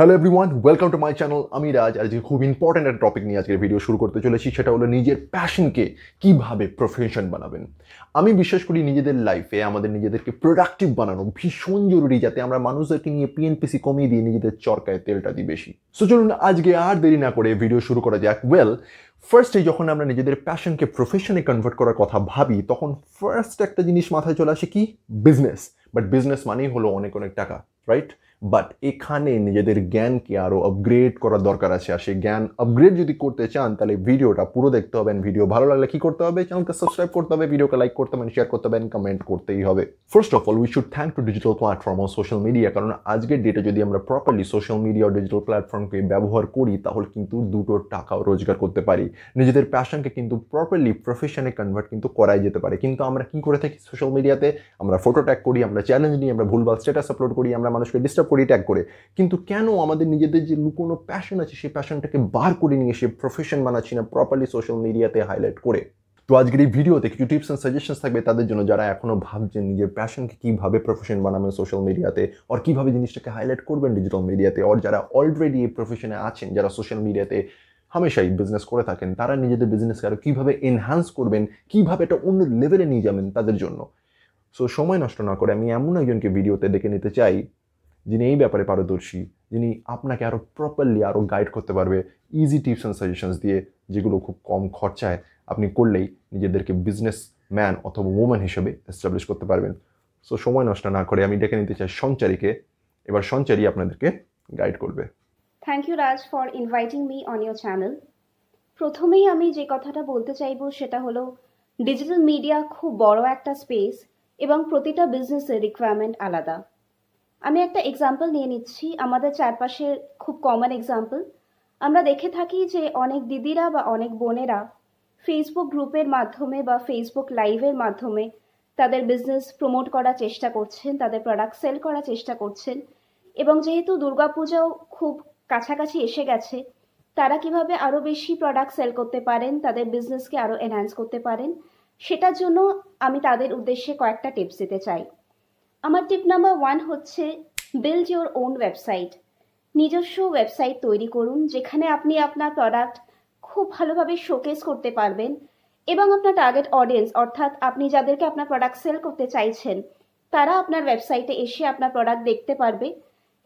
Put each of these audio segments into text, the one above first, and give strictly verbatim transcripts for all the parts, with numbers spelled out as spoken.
Hello everyone, welcome to my channel. I'm Raj. And today we will start a very important topic. Today we will start a very important topic. This is passion ke ki bhabe profession banaben. Ami bishesh kore nijeder life e amader nijederke productive banano bishon joruri jate amra manushderke niye P N P C komiye diye nijeder chorkay telta di beshi. So cholun ajke ar deri na kore video shuru kora jak. Well, first e jokhon amra nijeder passion ke profession e convert korar kotha bhabi tokhon first ekta jinish mathay chole ashe ki business. But business manei holo onek onek taka, right? But এখানে নিজেদের জ্ঞানকে আরো upgrade করার দরকার আছে আর সেই জ্ঞান upgrade যদি করতে চান তাহলে ভিডিওটা পুরো দেখতে হবে এন্ড ভিডিও ভালো লাগলে কি করতে হবে চ্যানেলকে সাবস্ক্রাইব করতে হবে ভিডিওকে লাইক করতে হবে এন্ড শেয়ার করতে হবে এন্ড কমেন্ট করতেই হবে first of all we should thank to digital platform or social media কারণ আজকের ডেটে যদি আমরা properly social media or digital প্ল্যাটফর্মকে ব্যবহার করি তাহলে কিন্তু দুটো টাকাও রোজগার করতে পারি নিজেদের প্যাশনকে কিন্তু প্রপারলি প্রফেশনে কনভার্ট কিন্তু করাই যেতে পারে কিন্তু আমরা কি করে থাকি সোশ্যাল মিডিয়াতে আমরা ফটো ট্যাগ করি আমরা চ্যালেঞ্জ নিই আমরা ভুলভাল স্ট্যাটাস আপলোড করি আমরা মানুষকে ডিস্টার্ব করি ট্যাগ করে কিন্তু কেন আমাদের নিজেদের যে লুকোনো প্যাশন আছে সেই প্যাশনটাকে বার করে নিয়ে এসে প্রফেশন বানাচ্ছি না প্রপারলি সোশ্যাল মিডিয়াতে হাইলাইট করে তো আজকের এই ভিডিওতে কিছু টিপস এন্ড সাজেশনস থাকবে তাদের জন্য যারা এখনো ভাবছেন নিজের প্যাশনকে কিভাবে প্রফেশন বানাবেন সোশ্যাল মিডিয়াতে আর কিভাবে জিনিসটাকে হাইলাইট করবেন ডিজিটাল মিডিয়াতে আর যারা অলরেডি এই প্রফেশনে আছেন যারা সোশ্যাল মিডিয়াতে হামেশাই বিজনেস করে থাকেন তারা নিজেদের বিজনেসকে আরো কিভাবে এনহ্যান্স করবেন কিভাবে এটা অন্য লেভেলে নিয়ে যাবেন তাদের জন্য সো সময় নষ্ট না করে আমি এমন একজনকে ভিডিওতে ডেকে নিতে চাই যিনি এই ব্যাপারে পারদর্শী যিনি আপনাকে আরো প্রপারলি আরো গাইড করতে পারবে ইজি টিপস এন্ড সাজেশনস দিয়ে যেগুলো খুব কম খরচায় আপনি করলেই নিজেদেরকে বিজনেস ম্যান অথবা ওম্যান হিসেবে এস্টাবলিশ করতে পারবেন সো সময় নষ্ট না করে আমি ডেকে নিতে চাই সঞ্চারীকে এবার সঞ্চারী আপনাদেরকে গাইড করবে thank you Raj for inviting me on your channel প্রথমেই আমি যে কথাটা বলতে চাইবো সেটা হলো ডিজিটাল মিডিয়া খুব বড় একটা স্পেস এবং প্রতিটা বিজনেসের রিকোয়ারমেন্ট আলাদা আমি একটা এক্সাম্পল নিয়ে নিচ্ছি আমাদের চারপাশের খুব কমন এক্সাম্পল আমরা দেখে থাকি যে অনেক দিদিরা বা অনেক বোনেরা ফেসবুক গ্রুপের মাধ্যমে বা ফেসবুক লাইভের মাধ্যমে তাদের বিজনেস প্রমোট করার চেষ্টা করছেন তাদের প্রোডাক্ট সেল করার চেষ্টা করছেন এবং যেহেতু দুর্গাপূজাও খুব কাছাকাছি এসে গেছে তারা কিভাবে আরও বেশি প্রোডাক্ট সেল করতে পারেন তাদের বিজনেসকে আরও এনহ্যান্স করতে পারেন সেটার জন্য আমি তাদের উদ্দেশ্যে কয়েকটা টিপস দিতে চাই আমার টিপ নাম্বার ওয়ান হচ্ছে বিল্ড ইউর ওন ওয়েবসাইট নিজস্ব ওয়েবসাইট তৈরি করুন যেখানে আপনি আপনার প্রোডাক্ট খুব ভালোভাবে শোকেস করতে পারবেন এবং আপনার টার্গেট অডিয়েন্স অর্থাৎ আপনি যাদেরকে আপনার প্রোডাক্ট সেল করতে চাইছেন তারা আপনার ওয়েবসাইটে এসে আপনার প্রোডাক্ট দেখতে পারবে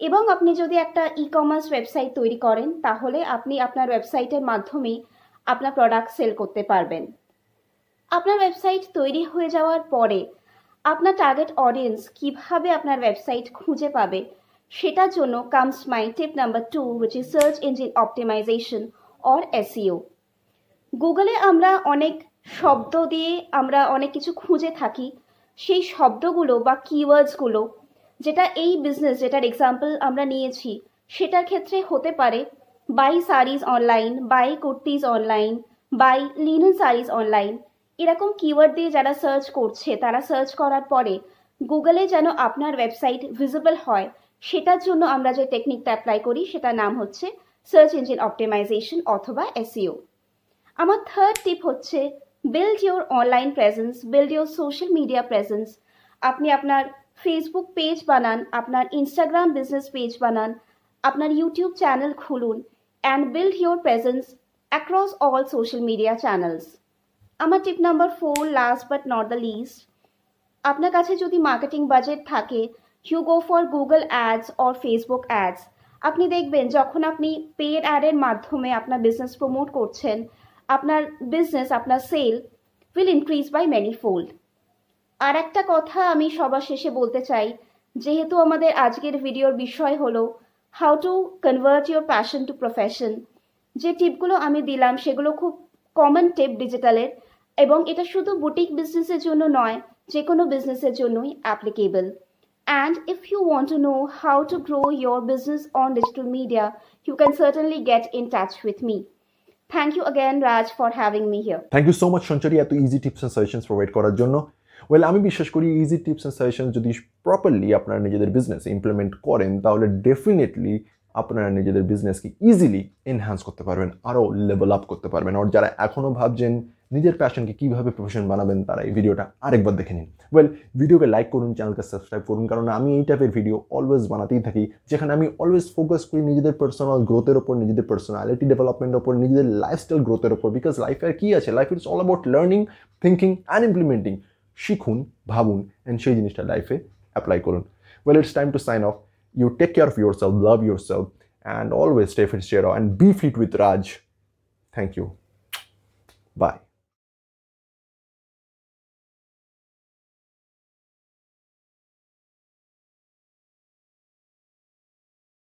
এবং আপনি যদি একটা ই কমার্স ওয়েবসাইট তৈরি করেন তাহলে আপনি আপনার ওয়েবসাইটের মাধ্যমে আপনার প্রোডাক্ট সেল করতে পারবেন আপনার ওয়েবসাইট তৈরি হয়ে যাওয়ার পরে আপনার টার্গেট অডিয়েন্স কিভাবে আপনার ওয়েবসাইট খুঁজে পাবে সেটার জন্য comes my tip number two which is search engine optimisation or SEO গুগলে আমরা অনেক শব্দ দিয়ে আমরা অনেক কিছু খুঁজে থাকি সেই শব্দগুলো বা কিওয়ার্ডসগুলো যেটা এই বিজনেস যেটার এক্সাম্পল আমরা নিয়েছি সেটার ক্ষেত্রে হতে পারে buy series online buy kurtis online buy linen series online এরকম কিওয়ার্ড দিয়ে যারা সার্চ করছে তারা সার্চ করার পরে গুগলে যেন আপনার ওয়েবসাইট ভিজিবল হয় সেটার জন্য আমরা যে টেকনিকটা অ্যাপ্লাই করি সেটার নাম হচ্ছে সার্চ ইঞ্জিন অপটিমাইজেশন অথবা এসইও আমার থার্ড টিপ হচ্ছে build your online presence build your social media presence আপনি আপনার ফেসবুক পেজ বানান আপনার ইনস্টাগ্রাম বিজনেস পেজ বানান আপনার ইউটিউব চ্যানেল খুলুন and build your presence across all social media channels আমার tip number four last but not the least আপনার কাছে যদি মার্কেটিং বাজেট থাকে you go for Google ads or Facebook ads আপনি দেখবেন যখন আপনি পেড অ্যাডের মাধ্যমে আপনার বিজনেস প্রমোট করছেন আপনার বিজনেস আপনার sale will increase by many fold আর একটা কথা আমি সবার শেষে বলতে চাই যেহেতু আমাদের আজকের ভিডিওর বিষয় হলো how to convert your passion to profession যে টিপগুলো আমি দিলাম সেগুলো খুব কমন টিপ ডিজিটালের এবং এটা শুধু বুটিক বিজনেসের জন্য নয় যে কোনো বিজনেসের জন্যই applicable and if you want to know how to grow your business on digital media you can certainly get in touch with me thank you again Raj for having me here thank you so much Sanchari এত easy tips and suggestions provide করার জন্য well আমি বিশ্বাস করি easy tips and suggestions যদি properly আপনারা নিজেদের বিজনেসে ইমপ্লিমেন্ট করেন তাহলে ডেফিনেটলি আপনারা নিজেদের বিজনেসকে ইজিলি এনহ্যান্স করতে পারবেন আরও লেভেল আপ করতে পারবেন আর যারা এখনও ভাবছেন নিজের প্যাশনকে কিভাবে প্রফেশন বানাবেন তারা এই ভিডিওটা আরেকবার দেখে নিন। ওয়েল, ভিডিওকে লাইক করুন, চ্যানেলকে সাবস্ক্রাইব করুন, কারণ আমি এই টাইপের ভিডিও অলওয়েজ বানাতেই থাকি, যেখানে আমি অলওয়েজ ফোকাস করি নিজেদের পার্সোনাল গ্রোথের ওপর, নিজেদের পার্সোনালিটি ডেভেলপমেন্টের ওপর, নিজেদের লাইফস্টাইল গ্রোথের ওপর। বিকজ লাইফে আর কী আছে, life it's all about learning, thinking and implementing. শিখুন, ভাবুন অ্যান্ড সেই জিনিসটা লাইফে অ্যাপ্লাই করুন। Well, it's time to sign off. You take care of yourself, love yourself, and always stay fit, stay raw, and be fit with Raj. Thank you. Bye.